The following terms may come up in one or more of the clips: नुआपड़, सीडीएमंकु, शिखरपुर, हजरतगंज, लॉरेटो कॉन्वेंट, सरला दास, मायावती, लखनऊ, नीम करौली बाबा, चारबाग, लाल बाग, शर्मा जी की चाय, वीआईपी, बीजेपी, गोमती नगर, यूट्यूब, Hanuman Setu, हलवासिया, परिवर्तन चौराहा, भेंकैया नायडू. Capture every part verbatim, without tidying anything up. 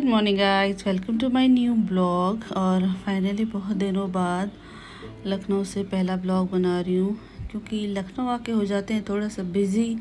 Good morning guys, welcome to my new blog. और finally बहुत दिनों बाद लखनऊ से पहला ब्लॉग बना रही हूँ, क्योंकि लखनऊ आके हो जाते हैं थोड़ा सा बिज़ी।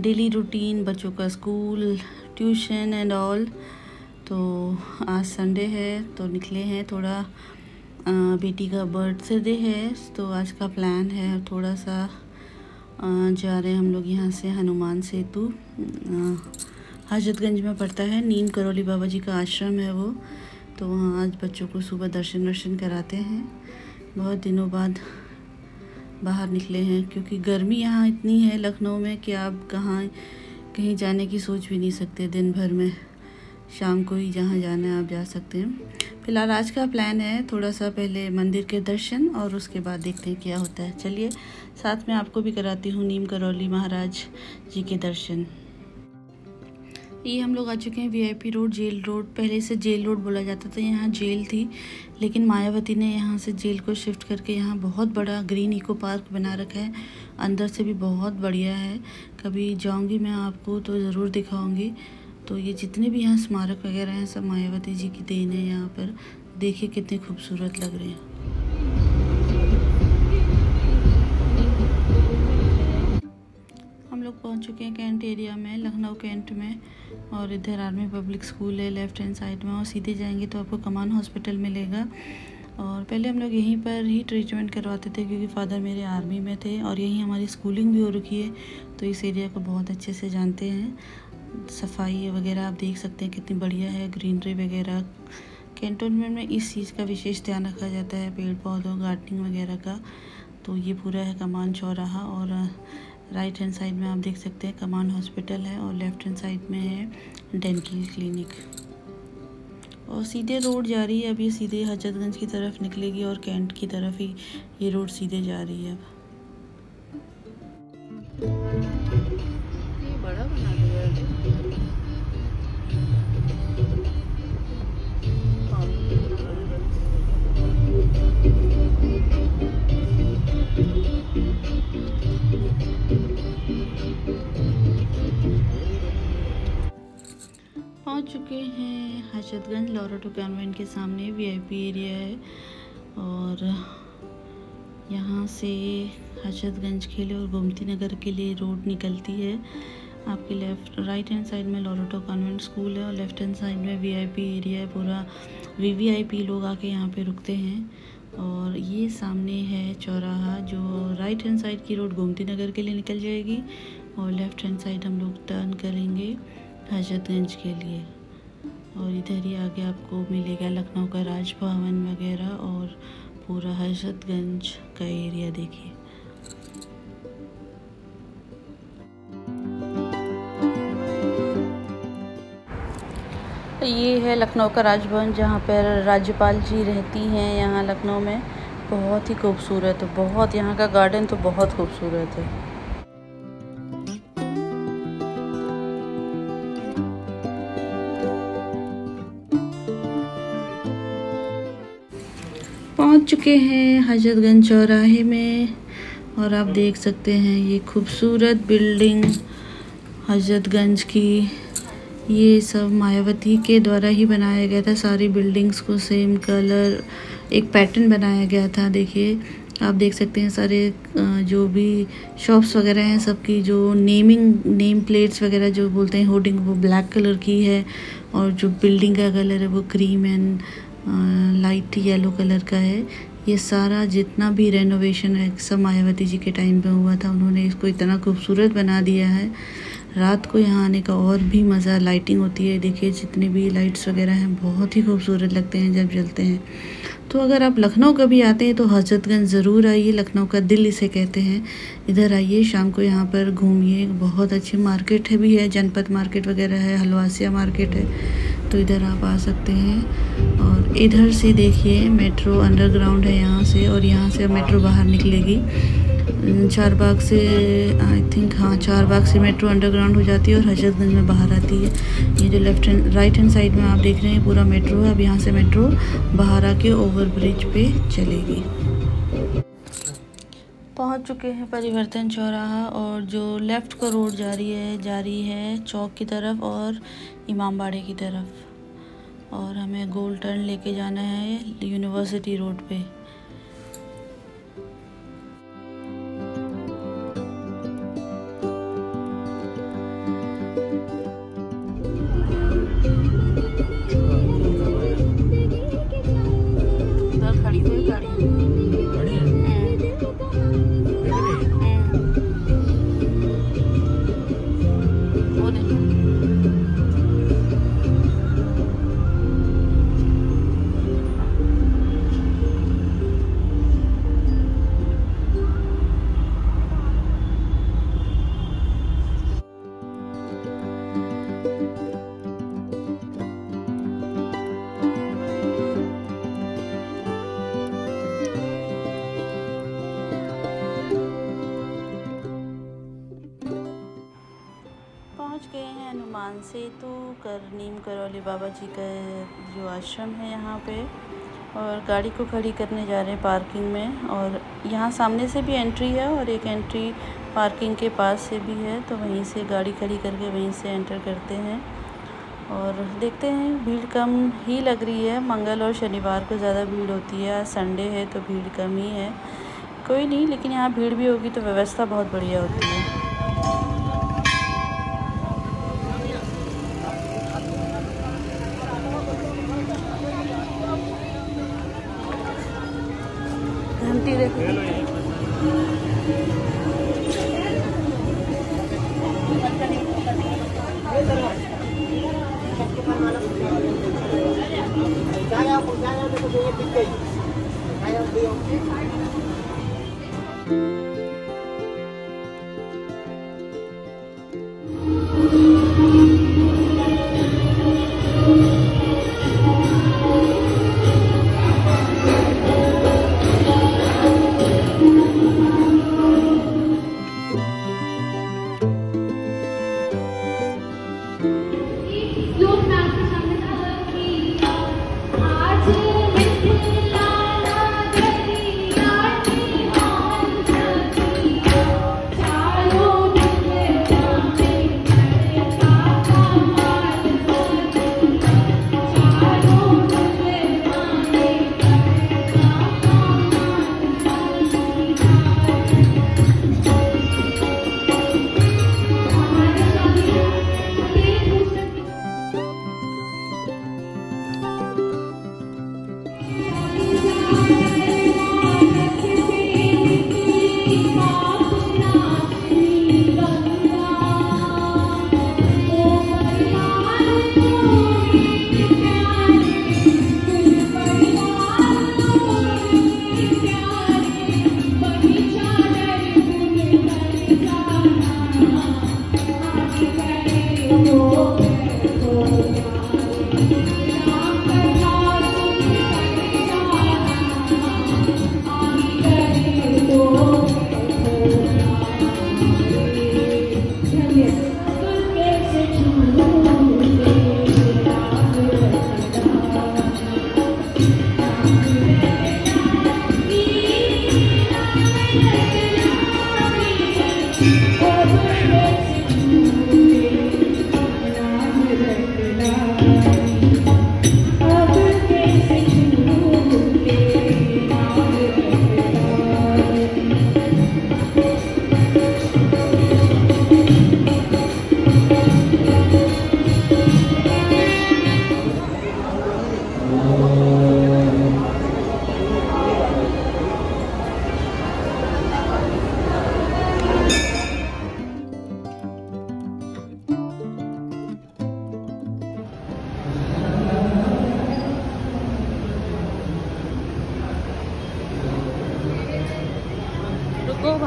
डेली रूटीन, बच्चों का स्कूल, ट्यूशन एंड ऑल। तो आज संडे है तो निकले हैं, थोड़ा बेटी का बर्थडे है तो आज का प्लान है थोड़ा सा। जा रहे हैं हम लोग यहाँ से हनुमान सेतु, हजरतगंज में पड़ता है, नीम करौली बाबा जी का आश्रम है वो। तो वहाँ आज बच्चों को सुबह दर्शन वर्शन कराते हैं। बहुत दिनों बाद बाहर निकले हैं, क्योंकि गर्मी यहाँ इतनी है लखनऊ में कि आप कहाँ कहीं जाने की सोच भी नहीं सकते। दिन भर में शाम को ही जहाँ जाना है आप जा सकते हैं। फिलहाल आज का प्लान है थोड़ा सा पहले मंदिर के दर्शन और उसके बाद देखते हैं क्या होता है। चलिए साथ में आपको भी कराती हूँ नीम करौली महाराज जी के दर्शन। ये हम लोग आ चुके हैं वीआईपी रोड, जेल रोड। पहले इसे जेल रोड बोला जाता था, यहाँ जेल थी, लेकिन मायावती ने यहाँ से जेल को शिफ्ट करके यहाँ बहुत बड़ा ग्रीन इको पार्क बना रखा है। अंदर से भी बहुत बढ़िया है, कभी जाऊँगी मैं आपको तो ज़रूर दिखाऊँगी। तो ये जितने भी यहाँ स्मारक वगैरह हैं सब मायावती जी की देन है। यहाँ पर देखिए कितने खूबसूरत लग रहे हैं। हम लोग पहुँच चुके हैं कैंट एरिया में, लखनऊ कैंट में। और इधर आर्मी पब्लिक स्कूल है लेफ़्ट हैंड साइड में, और सीधे जाएंगे तो आपको कमान हॉस्पिटल मिलेगा। और पहले हम लोग यहीं पर ही ट्रीटमेंट करवाते थे, क्योंकि फ़ादर मेरे आर्मी में थे और यहीं हमारी स्कूलिंग भी हो रखी है, तो इस एरिया को बहुत अच्छे से जानते हैं। सफाई वगैरह आप देख सकते हैं कितनी बढ़िया है, ग्रीनरी वगैरह। कैंटोनमेंट में इस चीज़ का विशेष ध्यान रखा जाता है, पेड़ पौधों, गार्डनिंग वगैरह का। तो ये पूरा है कमान चौराहा, और राइट हैंड साइड में आप देख सकते हैं कमान हॉस्पिटल है, और लेफ्ट हैंड साइड में है डेंटल क्लिनिक। और सीधे रोड जा रही है, अब ये सीधे हजरतगंज की तरफ निकलेगी और कैंट की तरफ ही ये रोड सीधे जा रही है। अब पहुंच चुके हैं हजरतगंज, लॉरेटो कॉन्वेंट के सामने वीआईपी एरिया है। और यहाँ से हजरतगंज के लिए और गोमती नगर के लिए रोड निकलती है। आपके लेफ्ट राइट हैंड साइड में लॉरेटो कॉन्वेंट स्कूल है, और लेफ्ट हैंड साइड में वीआईपी एरिया है पूरा। वीवीआईपी लोग आके यहाँ पे रुकते हैं। और ये सामने है चौराहा, जो राइट हैंड साइड की रोड गोमती नगर के लिए निकल जाएगी, और लेफ्ट हैंड साइड हम लोग टर्न करेंगे हजरतगंज के लिए। और इधर ही आगे आपको मिलेगा लखनऊ का राजभवन वगैरह, और पूरा हजरतगंज का एरिया देखिए। ये है लखनऊ का राजभवन, जहाँ पर राज्यपाल जी रहती हैं यहाँ लखनऊ में। बहुत ही खूबसूरत है, बहुत यहाँ का गार्डन तो बहुत खूबसूरत है। पहुँच चुके हैं हजरतगंज चौराहे में, और आप देख सकते हैं ये खूबसूरत बिल्डिंग हजरतगंज की। ये सब मायावती के द्वारा ही बनाया गया था, सारी बिल्डिंग्स को सेम कलर एक पैटर्न बनाया गया था। देखिए आप देख सकते हैं सारे जो भी शॉप्स वगैरह हैं सबकी जो नेमिंग नेम प्लेट्स वगैरह जो बोलते हैं, होर्डिंग, वो ब्लैक कलर की है, और जो बिल्डिंग का कलर है वो cream and light yellow colour का है। ये सारा जितना भी रेनोवेशन है सब मायावती जी के टाइम पे हुआ था। उन्होंने इसको इतना खूबसूरत बना दिया है। रात को यहाँ आने का और भी मज़ा, लाइटिंग होती है। देखिए जितने भी लाइट्स वगैरह हैं बहुत ही खूबसूरत लगते हैं जब जलते हैं। तो अगर आप लखनऊ कभी आते हैं तो हजरतगंज ज़रूर आइए, लखनऊ का दिल इसे कहते हैं। इधर आइए, शाम को यहाँ पर घूमिए। बहुत अच्छी मार्केट है भी है, जनपद मार्केट वगैरह है, हलवासिया मार्केट है, तो इधर आप आ सकते हैं। और इधर से देखिए मेट्रो अंडरग्राउंड है यहाँ से, और यहाँ से मेट्रो बाहर निकलेगी चारबाग से, आई थिंक। हाँ, चारबाग से मेट्रो अंडरग्राउंड हो जाती है और हजरतगंज में बाहर आती है। ये जो left hand right hand side में आप देख रहे हैं पूरा मेट्रो है। अब यहाँ से मेट्रो बाहर आके ओवर ब्रिज पे चलेगी। पहुँच चुके हैं परिवर्तन चौराहा, और जो लेफ़्ट को रोड जा रही है जा रही है चौक की तरफ और इमामबाड़े की तरफ। और हमें गोल टर्न लेके जाना है यूनिवर्सिटी रोड पे। हनुमान सेतु कर नीम करौली बाबा जी का जो आश्रम है यहाँ पे, और गाड़ी को खड़ी करने जा रहे हैं पार्किंग में। और यहाँ सामने से भी एंट्री है और एक एंट्री पार्किंग के पास से भी है, तो वहीं से गाड़ी खड़ी करके वहीं से एंटर करते हैं। और देखते हैं, भीड़ कम ही लग रही है। मंगल और शनिवार को ज़्यादा भीड़ होती है, आज संडे है तो भीड़ कम ही है। कोई नहीं, लेकिन यहाँ भीड़ भी होगी तो व्यवस्था बहुत बढ़िया होती है।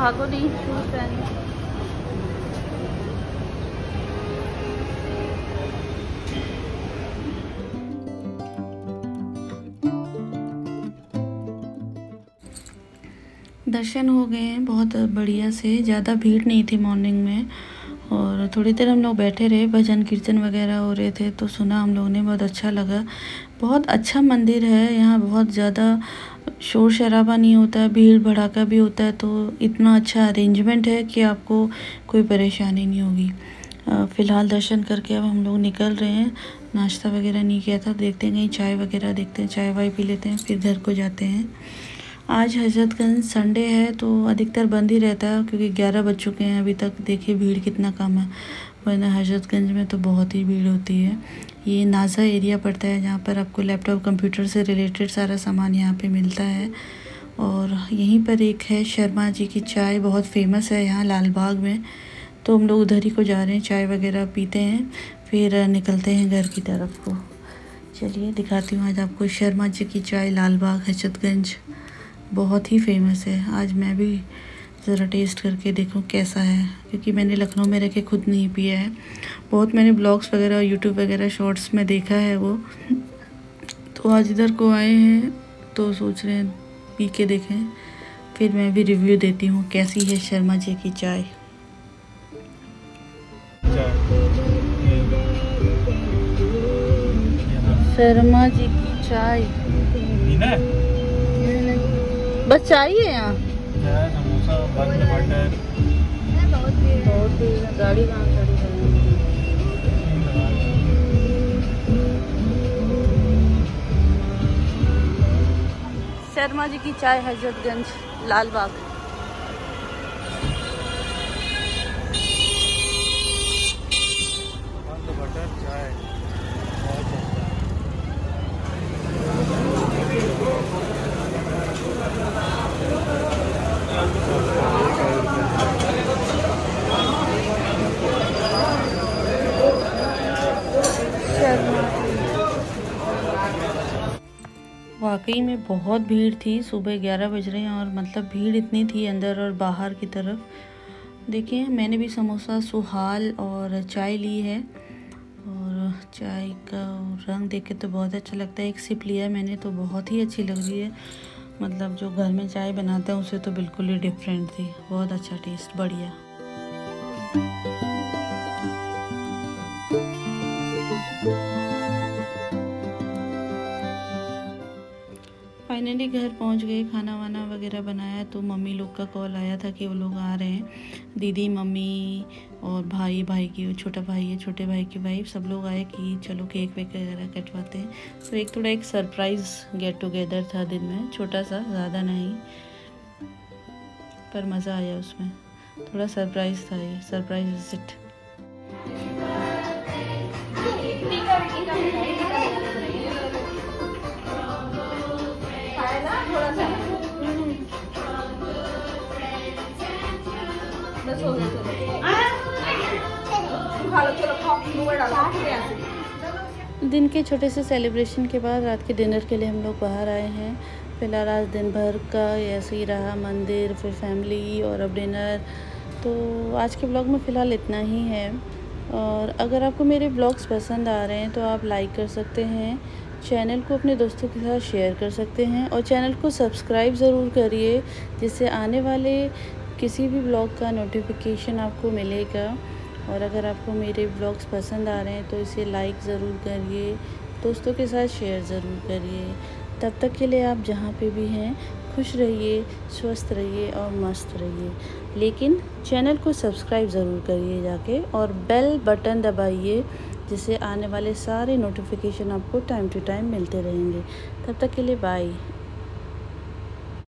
भागो नहीं, शूज पहने। दर्शन हो गए हैं बहुत बढ़िया से, ज़्यादा भीड़ नहीं थी मॉर्निंग में। और थोड़ी देर हम लोग बैठे रहे, भजन कीर्तन वगैरह हो रहे थे तो सुना हम लोगों ने, बहुत अच्छा लगा। बहुत अच्छा मंदिर है, यहाँ बहुत ज़्यादा शोर शराबा नहीं होता है, भीड़ भड़ाका भी होता है, तो इतना अच्छा अरेंजमेंट है कि आपको कोई परेशानी नहीं होगी। फ़िलहाल दर्शन करके अब हम लोग निकल रहे हैं। नाश्ता वगैरह नहीं किया था, देखते हैं कहीं चाय वगैरह देखते हैं, चाय वाय पी लेते हैं फिर घर को जाते हैं। आज हजरतगंज संडे है तो अधिकतर बंद ही रहता है क्योंकि ग्यारह बज चुके हैं अभी तक। देखिए भीड़ कितना कम है, वरना हजरतगंज में तो बहुत ही भीड़ होती है। ये नाज़ा एरिया पड़ता है जहाँ पर आपको लैपटॉप कंप्यूटर से रिलेटेड सारा सामान यहाँ पे मिलता है। और यहीं पर एक है शर्मा जी की चाय, बहुत फेमस है यहाँ लाल बाग में, तो हम लोग उधर ही को जा रहे हैं, चाय वगैरह पीते हैं फिर निकलते हैं घर की तरफ को। चलिए दिखाती हूँ आज आपको शर्मा जी की चाय लाल बाग हजरतगंज, बहुत ही फेमस है। आज मैं भी ज़रा टेस्ट करके देखूँ कैसा है, क्योंकि मैंने लखनऊ में रह के खुद नहीं पिया है। बहुत मैंने ब्लॉग्स वगैरह यूट्यूब वगैरह शॉर्ट्स में देखा है वो, तो आज इधर को आए हैं तो सोच रहे हैं पी के देखें, फिर मैं भी रिव्यू देती हूँ कैसी है शर्मा जी की चाय। शर्मा जी की चाय बस चाहिए यहाँ गाड़ी शर्मा जी की चाय हजरतगंज लाल बाग। वाकई में बहुत भीड़ थी, सुबह ग्यारह बज रहे हैं और मतलब भीड़ इतनी थी अंदर और बाहर की तरफ। देखिए मैंने भी समोसा सुहाल और चाय ली है, और चाय का रंग देख के तो बहुत अच्छा लगता है। एक सिप लिया है मैंने तो बहुत ही अच्छी लग रही है, मतलब जो घर में चाय बनाते हैं उसे तो बिल्कुल ही डिफरेंट थी, बहुत अच्छा टेस्ट, बढ़िया। फाइनली घर पहुंच गए, खाना वाना वगैरह बनाया, तो मम्मी लोग का कॉल आया था कि वो लोग आ रहे हैं, दीदी मम्मी और भाई भाई की वो छोटा भाई है, छोटे भाई की वाइफ, सब लोग आए कि चलो केक वेक वगैरह कटवाते हैं। तो एक थोड़ा एक सरप्राइज़ गेट टुगेदर था दिन में, छोटा सा, ज़्यादा नहीं, पर मज़ा आया उसमें, थोड़ा सरप्राइज़ था ये, सरप्राइज विजिट। दिन के छोटे से सेलिब्रेशन के बाद रात के डिनर के लिए हम लोग बाहर आए हैं। फिलहाल आज दिन भर का ऐसे ही रहा, मंदिर फिर फैमिली और अब डिनर। तो आज के ब्लॉग में फ़िलहाल इतना ही है, और अगर आपको मेरे ब्लॉग्स पसंद आ रहे हैं तो आप लाइक कर सकते हैं, चैनल को अपने दोस्तों के साथ शेयर कर सकते हैं, और चैनल को सब्सक्राइब ज़रूर करिए जिससे आने वाले किसी भी ब्लॉग का नोटिफिकेशन आपको मिलेगा। और अगर आपको मेरे ब्लॉग्स पसंद आ रहे हैं तो इसे लाइक ज़रूर करिए, दोस्तों के साथ शेयर ज़रूर करिए। तब तक के लिए आप जहाँ पे भी हैं खुश रहिए, स्वस्थ रहिए और मस्त रहिए, लेकिन चैनल को सब्सक्राइब ज़रूर करिए जाके, और बेल बटन दबाइए जिससे आने वाले सारे नोटिफिकेशन आपको टाइम टू टाइम मिलते रहेंगे। तब तक के लिए बाय।